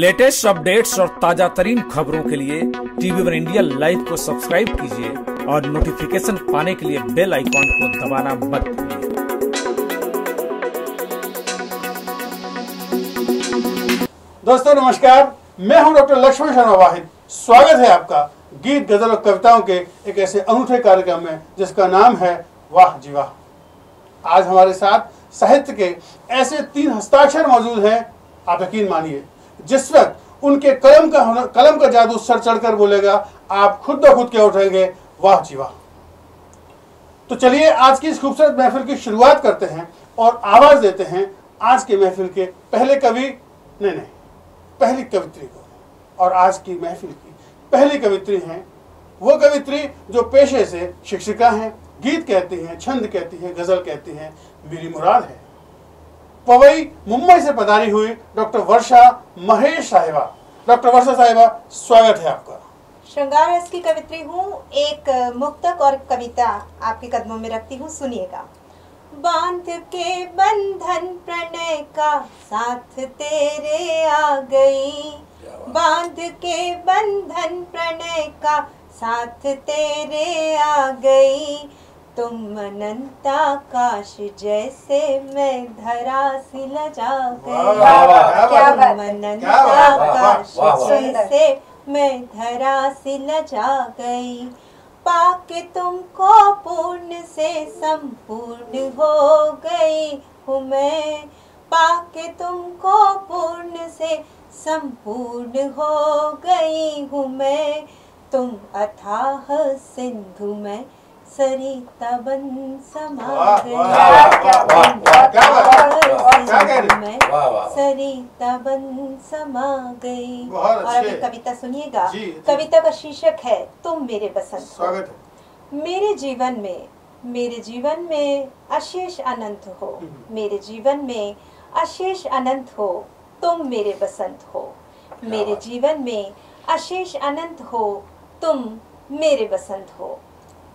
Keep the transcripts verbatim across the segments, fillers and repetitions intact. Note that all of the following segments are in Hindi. लेटेस्ट अपडेट्स और ताजा तरीन खबरों के लिए टीवी वन इंडिया लाइव को सब्सक्राइब कीजिए और नोटिफिकेशन पाने के लिए बेल आइकॉन को दबाना मत भूलिए। दोस्तों नमस्कार, मैं हूं डॉक्टर लक्ष्मण शर्मा। स्वागत है आपका गीत, गजल और कविताओं के एक ऐसे अनूठे कार्यक्रम में जिसका नाम है वाह जी वाह। आज हमारे साथ साहित्य के ऐसे तीन हस्ताक्षर मौजूद हैं, आप यकीन मानिए जिस वक्त उनके कलम का कलम का जादू सर चढ़कर बोलेगा, आप खुद ब खुद के उठेंगे वाह जी वाह। तो चलिए आज की इस खूबसूरत महफिल की शुरुआत करते हैं और आवाज देते हैं आज के महफिल के पहले कवि नहीं नहीं पहली कवित्री को। और आज की महफिल की पहली कवित्री हैं वो कवित्री जो पेशे से शिक्षिका हैं, गीत कहती हैं, छंद कहती हैं, गजल कहती हैं, मेरी मुराद है। पवई मुंबई से पधारी हुई डॉक्टर वर्षा महेश साहिबा। डॉक्टर वर्षा साहिबा, स्वागत है आपका। श्रृंगार रस की कवित्री हूँ, एक मुक्तक और कविता आपके कदमों में रखती हूँ, सुनिएगा। बांध के बंधन प्रणय का साथ तेरे आ गई, बांध के बंधन प्रणय का साथ तेरे आ गई, तुम अनंताकाश जैसे मैं धरा सिल जा गई, अनंताकाश जैसे मैं धरा सिल जा गई, पाके तुमको पूर्ण से संपूर्ण हो गई हूँ मैं, पाके तुमको पूर्ण से संपूर्ण हो गई हूँ मैं, तुम अथाह सिंधु में सरिता बन समा गई, सरिता बन समा गई। और अभी कविता सुनिएगा। कविता का शीर्षक है तुम मेरे बसंत। मेरे जीवन में मेरे जीवन में अशेष अनंत हो, मेरे जीवन में अशेष अनंत हो, तुम मेरे बसंत हो, मेरे जीवन में अशेष अनंत हो, तुम मेरे बसंत हो,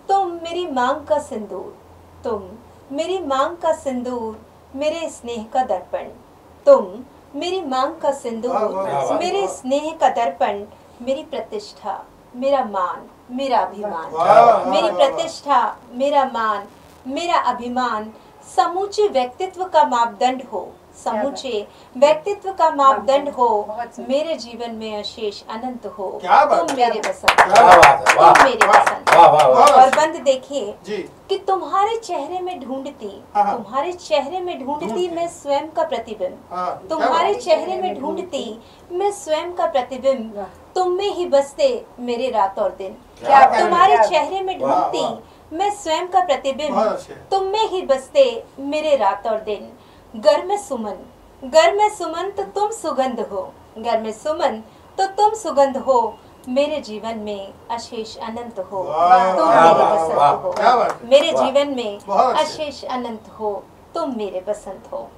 तुम मेरी मांग का सिंदूर, तुम मेरी मांग का सिंदूर, मेरे स्नेह का दर्पण, तुम मेरी मांग का सिंदूर, मेरे स्नेह का दर्पण, मेरी प्रतिष्ठा मेरा मान मेरा अभिमान, मेरी प्रतिष्ठा मेरा मान मेरा अभिमान, समूचे व्यक्तित्व का मापदंड हो, समूचे व्यक्तित्व का मापदंड हो, मेरे जीवन में अशेष अनंत हो, तुम मेरे बसंत, तुम मेरे बसंत। और बंद देखिए कि तुम्हारे चेहरे में ढूंढती तुम्हारे चेहरे में ढूंढती मैं स्वयं का प्रतिबिंब, तुम्हारे चेहरे में ढूंढती मैं स्वयं का प्रतिबिंब, तुम में ही बसते मेरे रात और दिन, तुम्हारे चेहरे में ढूंढती मैं स्वयं का प्रतिबिंब, तुम में ही बसते मेरे रात और दिन, घर में सुमन घर में सुमन तो तुम सुगंध हो, घर में सुमन तो तुम सुगंध हो, मेरे जीवन में अशेष अनंत हो, तुम मेरे बसंत हो, मेरे जीवन में अशेष अनंत हो, तुम मेरे बसंत हो।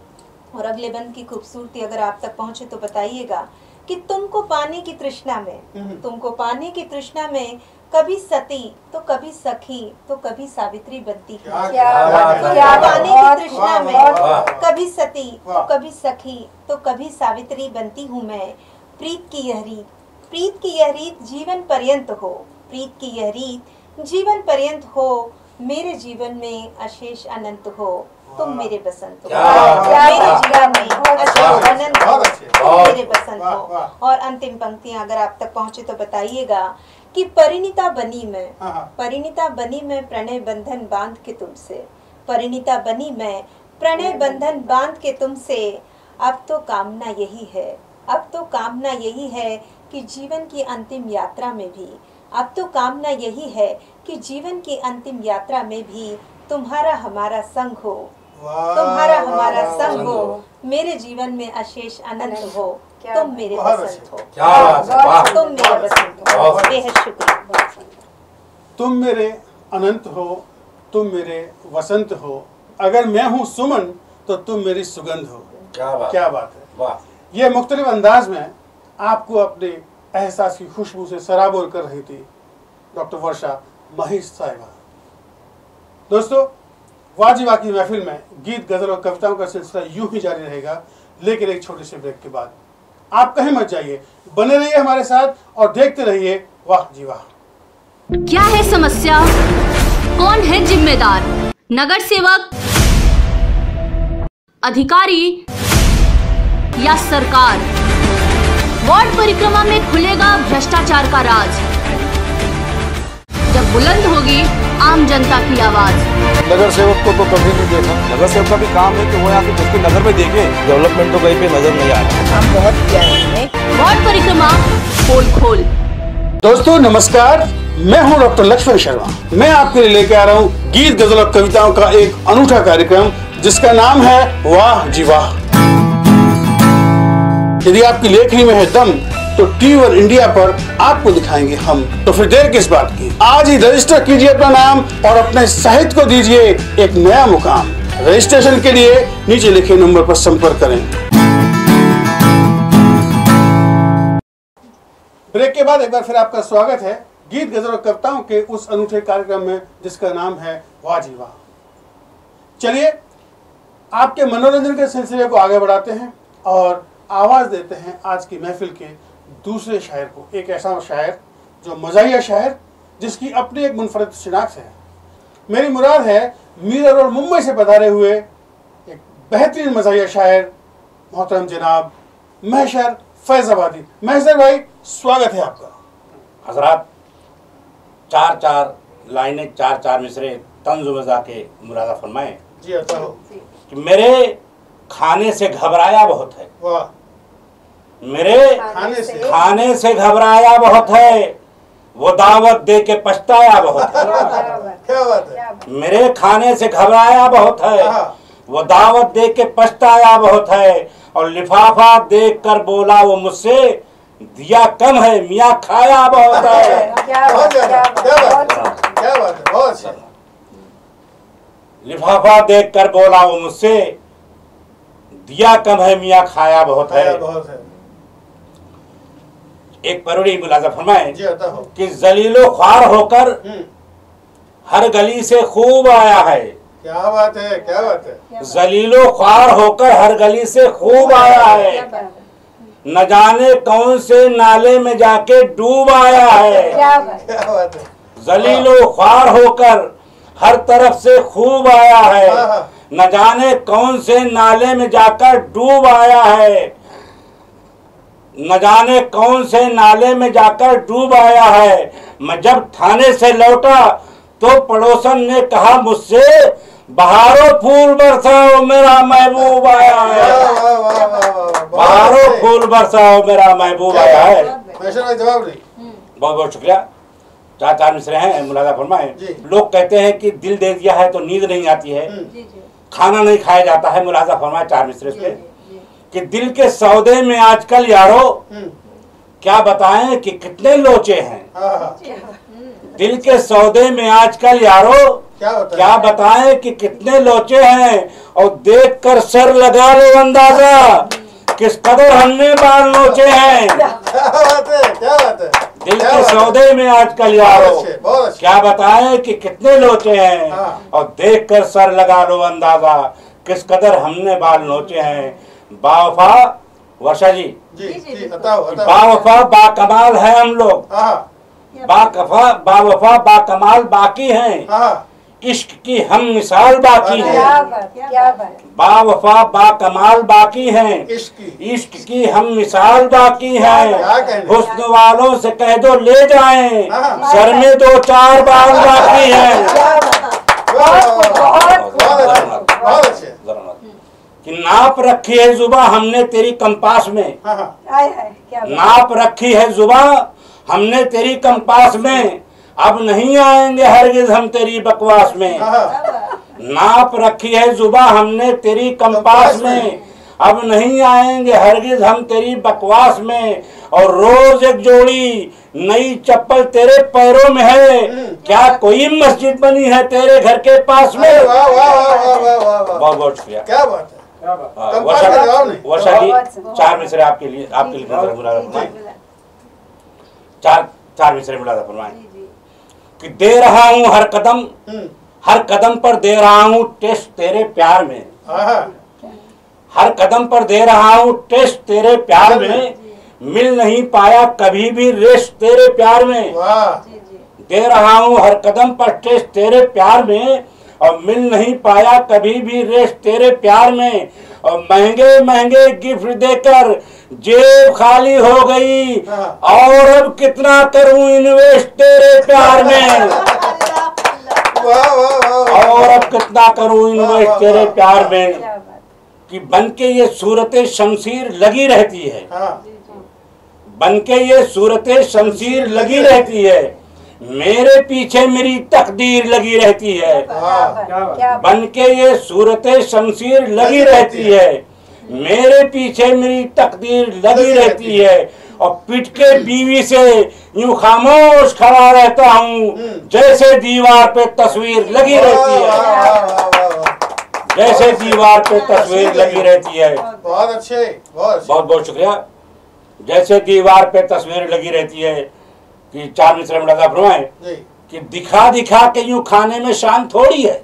और अगले बंद की खूबसूरती अगर आप तक पहुंचे तो बताइएगा कि तुमको पाने की तृष्णा में तुमको पाने की तृष्णा में कभी सती तो कभी सखी तो कभी सावित्री बनती है, पाने की तृष्णा में कभी सती तो कभी सखी तो कभी सावित्री बनती हूँ मैं, प्रीत की यह रीत प्रीत की यह रीत जीवन पर्यंत हो, प्रीत की यह रीत जीवन पर्यंत हो, मेरे जीवन में अशेष अनंत हो, तुम मेरे बसंत हो, मेरे जीवन में अशेष अनंत हो, तुम मेरे बसंत हो। और अंतिम पंक्तियाँ अगर आप तक पहुँचे तो बताइएगा कि परिणीता बनी मैं परिणीता बनी मैं प्रणय बंधन बांध के तुमसे, परिणीता बनी मैं प्रणय बंधन बांध के तुमसे, अब तो कामना यही है अब तो कामना यही है कि जीवन की अंतिम यात्रा में भी अब तो कामना यही है कि जीवन की अंतिम यात्रा में भी तुम्हारा हमारा संग हो, तुम्हारा हमारा संग हो, मेरे जीवन में अशेष अनंत हो, तुम मेरे बसंत हो, तुम मेरे बसंत हो, बेहद शुक्रिया। तुम मेरे अनंत हो, तुम मेरे वसंत हो, अगर मैं हूँ सुमन तो तुम मेरी सुगंध हो। क्या बात, क्या बात है। ये मुख्तलिफ अंदाज में आपको अपने एहसास की खुशबू से सराबोर कर रही थी डॉक्टर वर्षा महेश साहिबा। दोस्तों वाह जी वाह की महफिल में गीत, गजल और कविताओं का सिलसिला यूं ही जारी रहेगा, लेकिन एक छोटे से ब्रेक के बाद। आप कहीं मत जाइए, बने रहिए हमारे साथ और देखते रहिए वाह जी वाह। क्या है समस्या, कौन है जिम्मेदार? नगर सेवक, अधिकारी या सरकार? वार्ड परिक्रमा में खुलेगा भ्रष्टाचार का राज जब बुलंद होगी आम जनता की आवाज। नगर सेवक को तो कभी नहीं देखा। नगर सेवक का भी काम है कि वो आके उसकी नजर में देखे, डेवलपमेंट तो कहीं पे नजर नहीं आ रहा। काम बहुत किया है। वार्ड परिक्रमा खोल खोल। दोस्तों नमस्कार, मैं हूं डॉक्टर लक्ष्मण शर्मा। मैं आपके लिए लेके आ रहा हूं गीत, गजल और कविताओं का एक अनूठा कार्यक्रम जिसका नाम है वाह जी वाह। यदि आपकी लेखनी में है दम तो टीवी वन इंडिया पर आपको दिखाएंगे हम। तो फिर देर किस बात की, आज ही रजिस्टर कीजिए अपना नाम और अपने साहित्य को दीजिए एक नया मुकाम। रजिस्ट्रेशन के लिए नीचे लिखे नंबर पर संपर्क करें। ब्रेक के बाद एक बार फिर आपका स्वागत है गीत, गजल और कविताओं के उस अनूठे कार्यक्रम में जिसका नाम है वाह जी वाह। चलिए आपके मनोरंजन के सिलसिले को आगे बढ़ाते हैं और आवाज देते हैं आज की महफिल के दूसरे शायर को। एक ऐसा शायर जो मज़ाहिया शायर जिसकी अपनी एक मुनफरद शिनाख्त है। मेरी मुराद है मीरर और मुंबई से पधारे हुए एक बेहतरीन मज़ाहिया शायर मोहतरम जनाब मेहशर फैजाबादी। मेहशर भाई स्वागत है आपका। हजरात, चार चार लाइनें, चार चार मिसरे तंज़ वज़ा के मुरादा फरमाएं। जी ऐसा हो कि मेरे खाने से घबराया बहुत है। वाह। मेरे खाने से खाने से घबराया बहुत है, वो दावत दे के पछताया बहुत है। क्या बात है। मेरे खाने से घबराया बहुत है, वो दावत दे के पछताया बहुत है, और लिफाफा देख कर बोला वो मुझसे दिया कम है मियां खाया बहुत है। लिफाफा देख कर बोला वो मुझसे दिया कम है मियां खाया बहुत है। एक परोड़ी मुलाजा फरमाए कि जलीलो ख्वार होकर हर गली से खूब आया है। क्या बात है, क्या बात है। जलीलो ख्वार होकर हर गली से खूब आया है, न जाने कौन से नाले में जाके डूब आया है। क्या बात है। जलीलो ख्वार होकर हर तरफ से खूब आया है, न जाने कौन से नाले में जाकर डूब आया है। न जाने कौन से नाले में जाकर डूब आया है। मैं जब थाने से लौटा तो पड़ोसन ने कहा मुझसे बहारों फूल बरसाओ मेरा महबूब आया है। बहारों फूल बरसाओ मेरा महबूब आया है। बहुत बहुत शुक्रिया। चार चार मिसरे हैं, मुलाजा फरमाए। लोग कहते हैं कि दिल दे दिया है तो नींद नहीं आती है, खाना नहीं खाया जाता है। मुलाजा फरमाए चार मिसरे पे कि दिल के सौदे में आजकल यारो क्या बताएं कि कितने लोचे हैं। दिल के सौदे में आजकल यारो क्या, क्या बताएं कि कितने लोचे हैं, और देखकर सर लगा लो अंदाजा किस कदर हमने बार लोचे हैं। क्या बात है, क्या बात है। दिल के सौदे में आजकल यारो क्या बताएं कि कितने लोचे हैं, और देखकर सर लगा लो अंदाजा किस कदर हमने बाल लोचे हैं। बावफा वर्षा जी, जी, जी बावफा बाकमाल है हम लोग। बाकफा बावफा बाकमाल बाकी हैं, इश्क की हम मिसाल बाकी है। बावफा बाकमाल बाकी हैं, इश्क की हम मिसाल बाकी है। हुस्न वालों से कह दो ले जाएं सर में दो चार बाल बाकी है। नाप रखी है जुबा हमने तेरी कंपास में। नाप रखी है जुबा हमने तेरी कंपास में, अब नहीं आएंगे हरगिज हम तेरी बकवास में। नाप रखी है जुबा हमने तेरी कंपास में, अब नहीं आएंगे हरगिज हम तेरी बकवास में। और रोज एक जोड़ी नई चप्पल तेरे पैरों में है, क्या कोई मस्जिद बनी है तेरे घर के पास में। बहुत बहुत शुक्रिया। क्या बात है। वर्षा जी चार मिसरे आपके लिए आपके लिए मुलाजा चार चार मिसरे मुलाजा फरमाएं कि दे रहा हूँ हर कदम हर कदम पर दे रहा हूँ टेस्ट तेरे प्यार में। हर कदम पर दे रहा हूँ टेस्ट तेरे प्यार में, मिल नहीं पाया कभी भी रेस तेरे प्यार में। दे रहा हूँ हर कदम पर टेस्ट तेरे प्यार में, और मिल नहीं पाया कभी भी रेस तेरे प्यार में। और महंगे महंगे गिफ्ट देकर जेब खाली हो गई, और अब कितना करूं इन्वेस्ट तेरे प्यार में। और अब कितना करूं इन्वेस्ट तेरे प्यार में कि बनके ये सूरते शमशीर लगी रहती है, बनके ये सूरते शमशीर लगी रहती है, मेरे पीछे मेरी तकदीर लगी रहती है। बनके ये सूरते शमशीर लगी रहती है, मेरे पीछे मेरी तकदीर लगी रहती है। और पिट के बीवी से यूं खामोश खड़ा रहता हूँ, जैसे दीवार पे तस्वीर लगी रहती है, जैसे दीवार पे तस्वीर लगी रहती है। बहुत अच्छे, बहुत बहुत शुक्रिया। जैसे दीवार पे तस्वीर लगी रहती है कि चार मिश्रम लगा भ्रमाए कि दिखा दिखा के यूं खाने में शान थोड़ी है।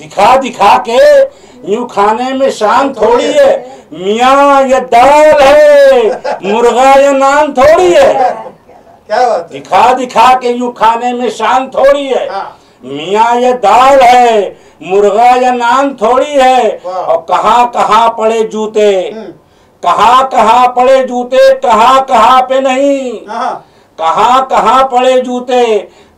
दिखा दिखा के यूं खाने में शान थोड़ी है। मियाँ ये दाल है, मुर्गा ये नान थोड़ी है। क्या बात? दिखा दिखा के यूं खाने में शान थोड़ी है। मियाँ ये दाल है, मुर्गा ये नान थोड़ी है। और कहाँ कहाँ पड़े जूते, कहाँ कहाँ पड़े जूते, कहाँ कहाँ पे नहीं, कहाँ कहाँ पड़े जूते,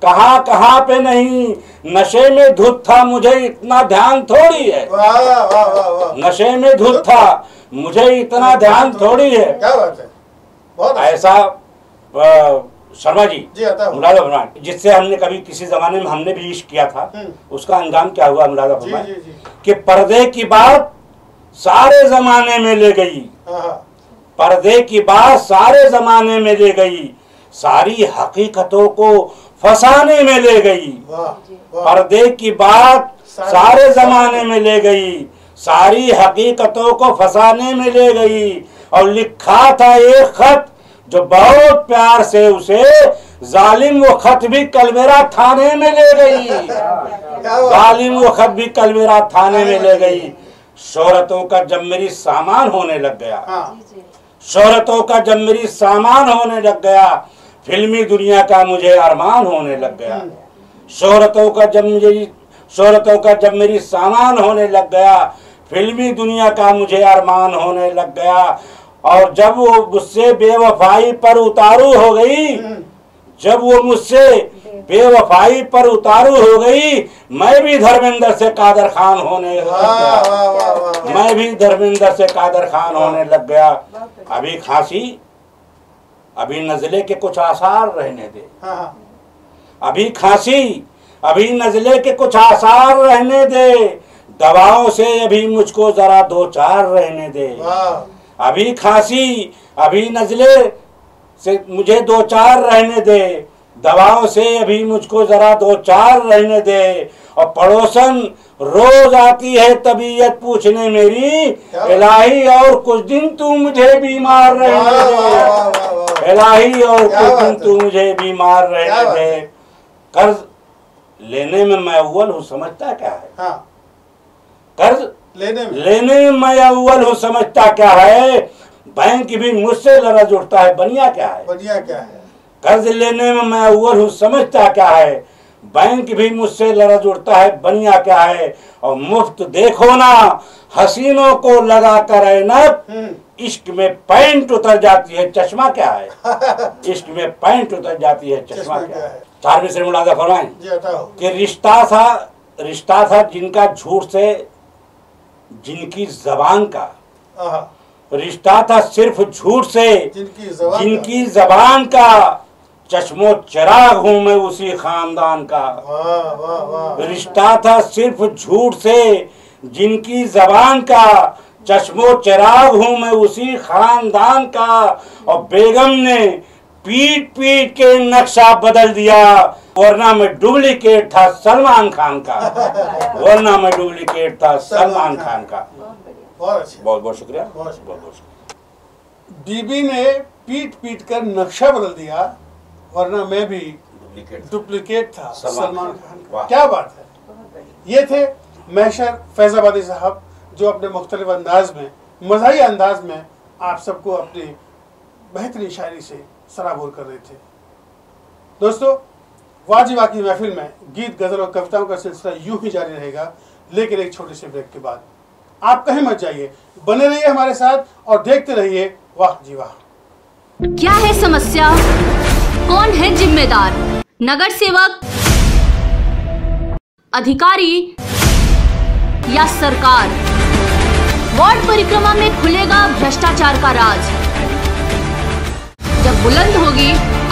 कहाँ कहाँ पे नहीं। नशे में धुत था मुझे इतना ध्यान थोड़ी है। वाह वाह वाह। नशे में धुत था मुझे इतना ध्यान थोड़ी है। क्या बात है, बहुत ऐसा शर्मा जी जी मुलाजा फरमाए, जिससे हमने कभी किसी जमाने में हमने भी इश्क किया था, उसका अंजाम क्या हुआ मुलाजा फरमाए कि पर्दे की बात सारे जमाने में ले गई, पर्दे की बात सारे जमाने में ले गई, सारी हकीकतों को फसाने में ले गई। पर्दे की बात सारे जमाने में ले गई, सारी हकीकतों को फसाने में ले गई। और लिखा था एक खत जो बहुत प्यार से उसे जालिम, वो खत भी कलवेरा थाने में ले गई, जालिम वो खत भी कलवेरा थाने में ले गई। शोहरतों का जब मेरी सामान होने लग गया, शोहरतों का जब मेरी सामान होने लग गया, फिल्मी दुनिया का मुझे अरमान होने लग गया। शोहरतों का जब मुझे शोहरतों का जब मेरी सामान होने लग गया, फिल्मी दुनिया का मुझे अरमान होने लग गया। और जब वो मुझसे बेवफाई पर उतारू हो गई, जब वो मुझसे बेवफाई पर उतारू हो गई, मैं भी धर्मेंद्र से कादर खान होने लग गया, मैं भी धर्मेंद्र से कादर खान होने लग गया। अभी खांसी, अभी नज़ले के कुछ आसार रहने दे, अभी खांसी, अभी नज़ले के कुछ आसार रहने दे, दवाओं से अभी मुझको जरा दो चार रहने दे। अभी खांसी, अभी नज़ले से मुझे दो चार रहने दे, दवाओं से अभी मुझको जरा दो चार रहने दे। और पड़ोसन रोज आती है तबीयत पूछने मेरी, इलाही और कुछ दिन तू मुझे बीमार रहने दे, इलाही और कुछ दिन तू मुझे बीमार रहने दे। कर्ज लेने में मैं अव्वल हूँ समझता क्या है, हाँ। कर्ज लेने में लेने में मैं अव्वल हूँ समझता क्या है, बैंक भी मुझसे लरज उठता है बनिया क्या है, बनिया क्या है। कर्ज लेने में मैं अव्वल हूँ समझता क्या है, बैंक भी मुझसे लरज उठता है बनिया क्या है। और मुफ्त देखो ना हसीनों को लगा कर ऐनक, इश्क में पैंट उतर जाती है चश्मा क्या है, इश्क में पैंट उतर जाती है चश्मा क्या है। चारवीं से मुलाजा फरमाएं कि रिश्ता था, रिश्ता था जिनका झूठ से जिनकी जबान का, रिश्ता था सिर्फ झूठ से जिनकी जबान का, चश्मो चिराग हूँ मैं उसी खानदान का। रिश्ता था सिर्फ झूठ से जिनकी जबान का, चश्मो चिराग हूँ मैं उसी खानदान का। और बेगम ने पीट पीट के नक्शा बदल दिया, वरना मैं डुप्लीकेट था सलमान खान का, वरना मैं डुप्लीकेट था सलमान खान का। बहुत बहुत शुक्रिया, बहुत बहुत शुक्रिया। बीबी ने पीट पीट कर नक्शा बदल दिया, वरना मैं भी डुप्लीकेट था सलमान खान का। क्या बात है। ये थे मेहशर फैजाबादी साहब, जो अपने मुख्तलिफ अंदाज में, मज़ाही अंदाज में आप सबको अपने बेहतरीन शायरी से सराबोर कर रहे थे। दोस्तों, वाह जी वाह की महफिल में गीत, गजल और कविताओं का सिलसिला यूं ही जारी रहेगा, लेकिन एक छोटे से ब्रेक के बाद। आप कहीं मत जाइए, बने रहिए हमारे साथ और देखते रहिए वाह जी वाह। क्या है समस्या, कौन है जिम्मेदार? नगर सेवक, अधिकारी या सरकार? वार्ड परिक्रमा में खुलेगा भ्रष्टाचार का राज, जब बुलंद होगी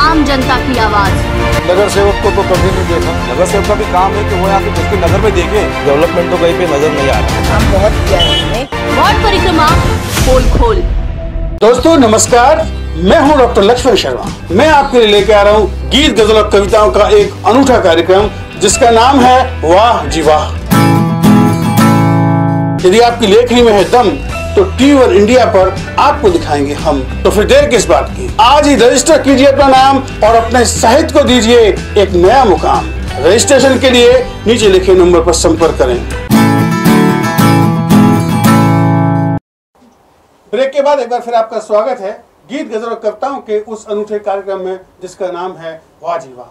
आम जनता की आवाज। नगर सेवक को तो कभी नहीं देखा। नगर सेवक का भी काम है कि वो यहाँ उसके नगर में देखे, डेवलपमेंट तो कहीं पे नजर नहीं आ रहा। काम बहुत किया है। वार्ड परिक्रमा खोल खोल। दोस्तों नमस्कार, मैं हूँ डॉक्टर लक्ष्मण शर्मा। मैं आपके लिए लेके आ रहा हूँ गीत, गजल और कविताओं का एक अनूठा कार्यक्रम जिसका नाम है वाह जी वाह। यदि आपकी लेखनी में है दम तो टीवी वन इंडिया पर आपको दिखाएंगे हम। तो फिर देर किस बात की, आज ही रजिस्टर कीजिए अपना नाम और अपने साहित्य को दीजिए एक नया मुकाम। रजिस्ट्रेशन के लिए नीचे लिखे नंबर पर संपर्क करें। ब्रेक के बाद एक बार फिर आपका स्वागत है गीत, गजल और कविताओं के उस अनूठे कार्यक्रम में जिसका नाम है वाह जी वाह।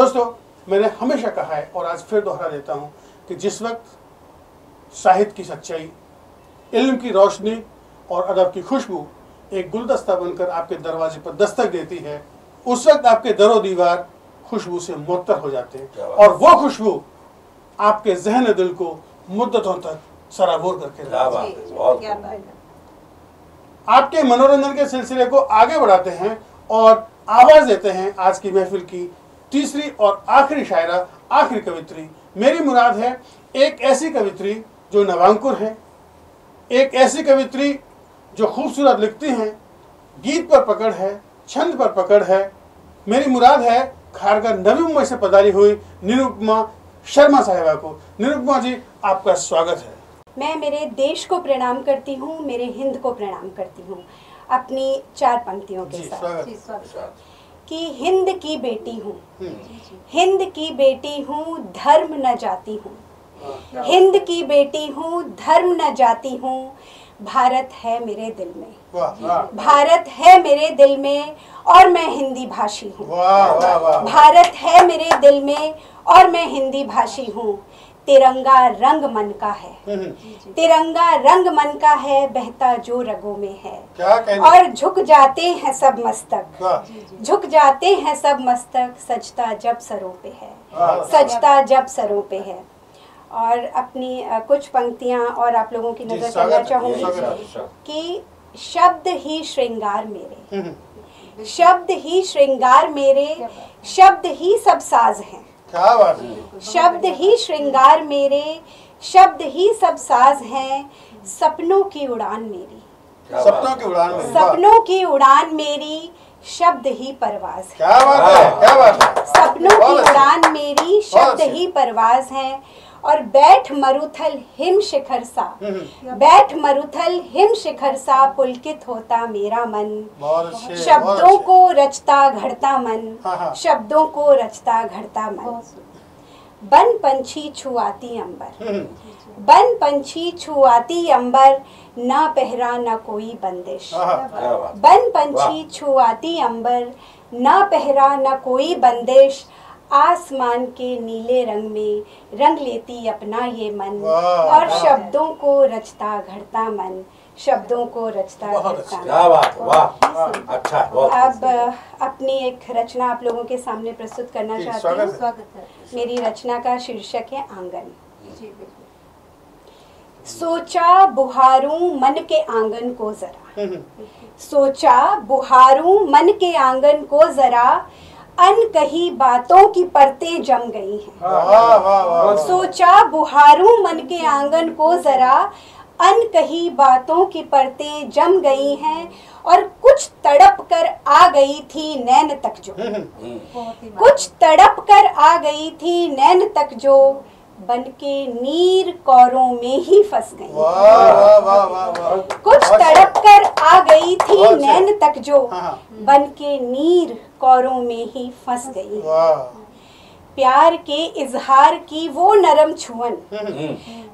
दोस्तों, मैंने हमेशा कहा है और आज फिर दोहरा देता हूँ कि जिस वक्त साहित्य की सच्चाई, इल्म की रोशनी और अदब की खुशबू एक गुलदस्ता बनकर आपके दरवाजे पर दस्तक देती है, उस वक्त आपके दरो दीवार खुशबू से मुअत्तर हो जाते हैं और वो खुशबू आपके जहन दिल को मुद्दतों तक सराबोर करके रखती है। आपके मनोरंजन के सिलसिले को आगे बढ़ाते हैं और आवाज देते हैं आज की महफिल की तीसरी और आखिरी शायरा, आखिरी कवित्री। मेरी मुराद है एक ऐसी कवित्री जो नवांकुर है, एक ऐसी कवित्री जो खूबसूरत लिखती हैं, गीत पर पकड़ है, छंद पर पकड़ है। मेरी मुराद है खारगर नवी मुंबई से पधारी हुई निरुपमा शर्मा साहिबा को। निरुपमा जी, आपका स्वागत है। मैं मेरे देश को प्रणाम करती हूँ, मेरे हिंद को प्रणाम करती हूँ, अपनी चार पंक्तियों के साथ। स्वागत, स्वागत। कि हिंद की बेटी हूँ, हिंद की बेटी हूँ, धर्म न जाती हूँ। हिंद की बेटी हूँ, धर्म न जाती हूँ, भारत है मेरे दिल में, भारत है मेरे दिल में और मैं हिंदी भाषी हूँ। भारत है मेरे दिल में और मैं हिंदी भाषी हूँ। तिरंगा रंग मन का है, तिरंगा रंग मन का है, बहता जो रगों में है और झुक जाते हैं सब मस्तक, झुक जाते हैं सब मस्तक, सजता जब सरों पे है, सजता जब सरों पे है। और अपनी कुछ पंक्तियां और आप लोगों की नजर करना चाहूंगी कि शब्द ही श्रृंगार मेरे, शब्द ही श्रृंगार मेरे, शब्द ही सब साज हैं। क्या बात है। शब्द ही श्रृंगार मेरे, शब्द ही सब साज हैं, सपनों की उड़ान मेरी, सपनों की उड़ान मेरी, सपनों की उड़ान मेरी, शब्द ही परवाज है। क्या बात है, क्या बात है। सपनों की उड़ान मेरी, शब्द ही परवाज हैं। और बैठ मरुथल हिम शिखर सा, बैठ मरुथल हिम शिखर सा, पुलकित होता मेरा मन, शब्दों को रचता घड़ता मन, शब्दों को रचता घड़ता मन। बन पंछी छुआती अंबर, बन पंछी छुआती अंबर, ना पहरा ना कोई बंदिश। बन पंछी छुआती अंबर, ना पहरा ना कोई बंदिश, आसमान के नीले रंग में रंग लेती अपना ये मन और शब्दों को रचता घड़ता मन, शब्दों को रचता घड़ता मन। अच्छा, अब अपनी एक रचना आप लोगों के सामने प्रस्तुत करना चाहती हूँ। मेरी रचना का शीर्षक है आंगन। सोचा बुहारूं मन के आंगन को जरा, सोचा बुहारूं मन के आंगन को जरा, अनकही बातों की परतें जम गई हैं। सोचा बुहारूं मन के आंगन को जरा, अनकही बातों की परतें जम गई हैं और कुछ तड़प कर आ गई थी नैन तक जो, कुछ तड़प कर आ गई थी नैन तक जो, बनके नीर कौरों में ही फंस गई। कुछ तड़प कर आ गई थी नैन तक जो, बनके नीर कौरों में ही फंस गई। प्यार के इजहार की वो नरम छुअन,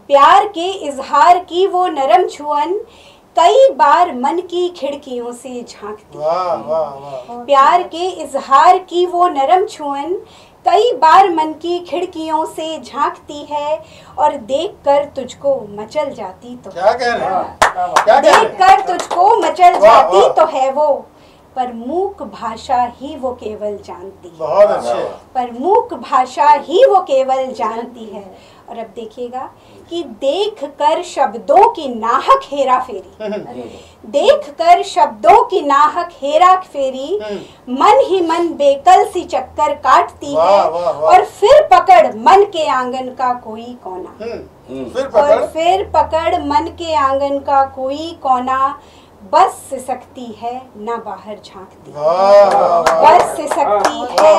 प्यार के इजहार की वो नरम छुअन, कई बार मन की खिड़कियों से झांकती। वाह वाह। प्यार के इजहार की वो नरम छुअन कई बार मन की खिड़कियों से झांकती है, और देखकर तुझको मचल जाती तो क्या कह रहे हैं? देखकर तुझको मचल जाती तो है वो, पर मूक भाषा ही वो केवल जानती है। बहुत अच्छे। पर मूक भाषा ही वो केवल जानती है। और अब देखिएगा कि देखकर शब्दों की नाहक हेरा फेरी, देखकर शब्दों की नाहक हेरा फेरी, मन ही मन बेकल सी चक्कर काटती है, और फिर पकड़ मन के आंगन का कोई कोना, और फिर पकड़ मन के आंगन का कोई कोना, बस सिसकती है ना बाहर झांकती। बस सिसकती है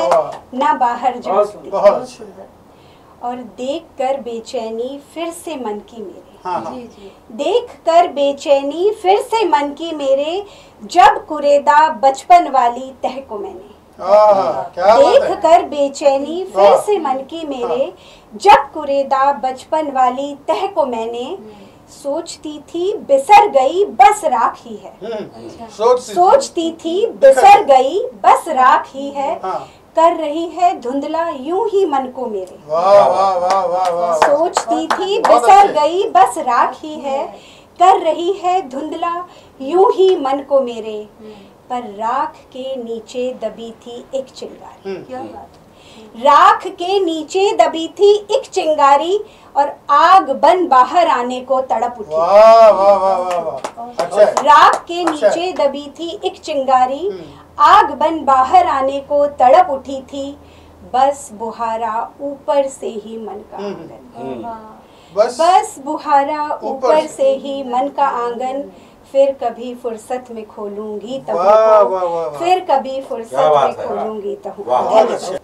ना बाहर झांकती। और देखकर बेचैनी फिर से मन की मेरे। हाँ। जी जी। देखकर बेचैनी फिर से मन की मेरे, जब कुरेदा बचपन वाली तह को मैंने। देख कर बेचैनी फिर से मन की मेरे, जब कुरेदा बचपन वाली तह को मैंने, सोचती थी बिसर गई बस राख ही है। सोचती थी बिसर गई बस राख ही है, कर रही है धुंधला यूं ही मन को मेरे। वाह वाह वाह वाह। सोचती थी बिसर गई बस राख ही है, कर रही है धुंधला यूं ही मन को मेरे, पर राख के नीचे दबी थी एक चिंगारी। क्या बात। राख के नीचे दबी थी एक चिंगारी, और आग बन बाहर आने को तड़प उठी। वाह वाह वाह वाह। अच्छा। राख के नीचे दबी थी एक चिंगारी, आग बन बाहर आने को तड़प उठी थी, बस बुहारा ऊपर से ही मन का आंगन। बस बस बुहारा ऊपर से ही मन का आंगन, फिर कभी फुर्सत में खोलूंगी तब, फिर कभी फुर्सत में खोलूंगी तब।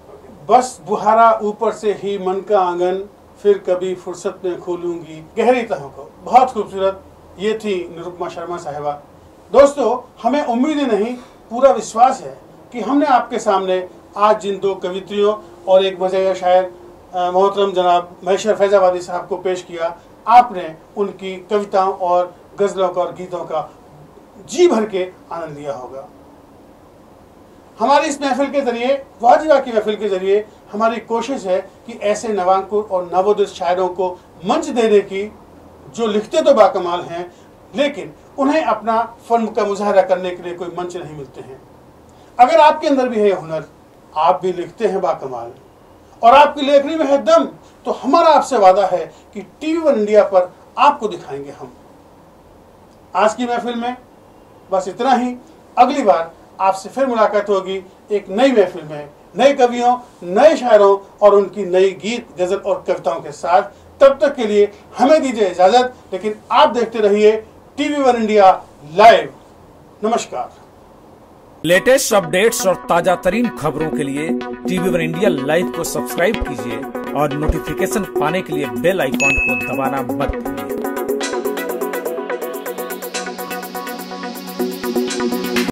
बस बुहारा ऊपर से ही मन का आंगन, फिर कभी फुर्सत में खोलूंगी गहरी तहों को। बहुत खूबसूरत। ये थी निरुपमा शर्मा साहिबा। दोस्तों, हमें उम्मीद ही नहीं, पूरा विश्वास है कि हमने आपके सामने आज जिन दो कवित्रियों और एक मज़ेदार शायर मोहतरम जनाब मेहशर फैजाबादी साहब को पेश किया, आपने उनकी कविताओं और गज़लों का और गीतों का जी भर के आनंद लिया होगा। हमारी इस महफिल के जरिए, वाह जी वाह की महफिल के जरिए, हमारी कोशिश है कि ऐसे नवांकुर और नवोदित शायरों को मंच देने की, जो लिखते तो बाकमाल हैं लेकिन उन्हें अपना फन का मुजाहरा करने के लिए कोई मंच नहीं मिलते हैं। अगर आपके अंदर भी है हुनर, आप भी लिखते हैं बाकमाल, और आपकी लेखनी में है दम, तो हमारा आपसे वादा है कि टीवी वन इंडिया पर आपको दिखाएंगे हम। आज की महफिल में बस इतना ही। अगली बार आपसे फिर मुलाकात होगी एक नई महफिल में, नए कवियों, नए शायरों और उनकी नई गीत, गजल और कविताओं के साथ। तब तक के लिए हमें दीजिए इजाजत, लेकिन आप देखते रहिए टीवी वन इंडिया लाइव। नमस्कार। लेटेस्ट अपडेट्स और ताजा तरीन खबरों के लिए टीवी वन इंडिया लाइव को सब्सक्राइब कीजिए, और नोटिफिकेशन पाने के लिए बेल आइकॉन को दबाना मत भूलिए।